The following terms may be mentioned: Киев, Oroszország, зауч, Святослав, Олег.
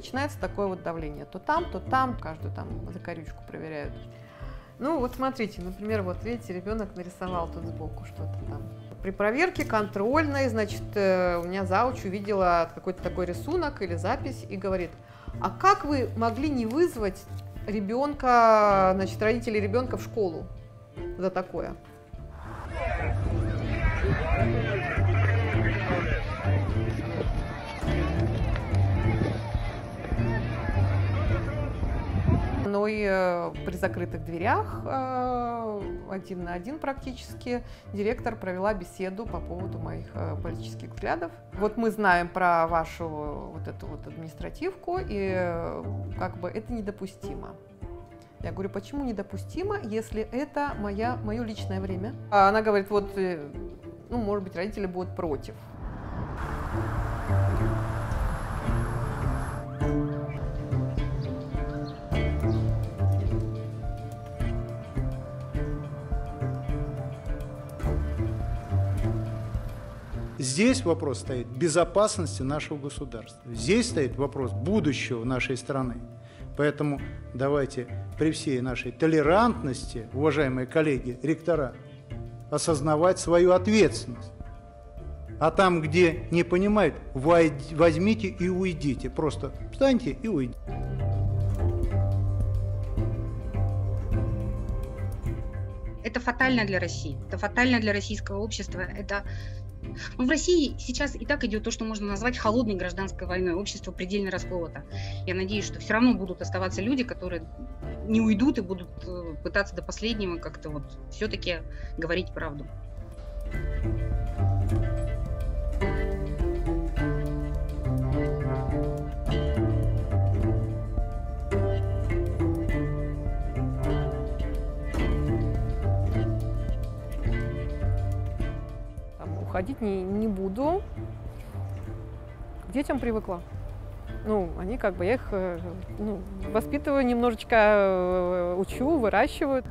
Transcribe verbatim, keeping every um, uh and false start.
начинается такое вот давление. То там, то там, каждую там закорючку проверяют. Ну вот смотрите, например, вот видите, ребенок нарисовал тут сбоку что-то там. При проверке контрольной, значит, у меня зауч увидела какой-то такой рисунок или запись и говорит: а как вы могли не вызвать ребенка, значит, родителей ребенка в школу за такое? Но и при закрытых дверях, один на один практически, директор провела беседу по поводу моих политических взглядов. Вот мы знаем про вашу вот эту вот административку, и как бы это недопустимо. Я говорю, почему недопустимо, если это моя, мое личное время? А она говорит, вот, ну, может быть, родители будут против. Здесь вопрос стоит безопасности нашего государства. Здесь стоит вопрос будущего нашей страны. Поэтому давайте при всей нашей толерантности, уважаемые коллеги, ректора, осознавать свою ответственность. А там, где не понимают, возьмите и уйдите. Просто встаньте и уйдите. Это фатально для России. Это фатально для российского общества. Это... В России сейчас и так идет то, что можно назвать холодной гражданской войной. Общество предельно расколото. Я надеюсь, что все равно будут оставаться люди, которые не уйдут и будут пытаться до последнего как-то вот все-таки говорить правду. Уходить не, не буду. К детям привыкла. Ну, они как бы, я их ну, воспитываю немножечко, учу, выращиваю.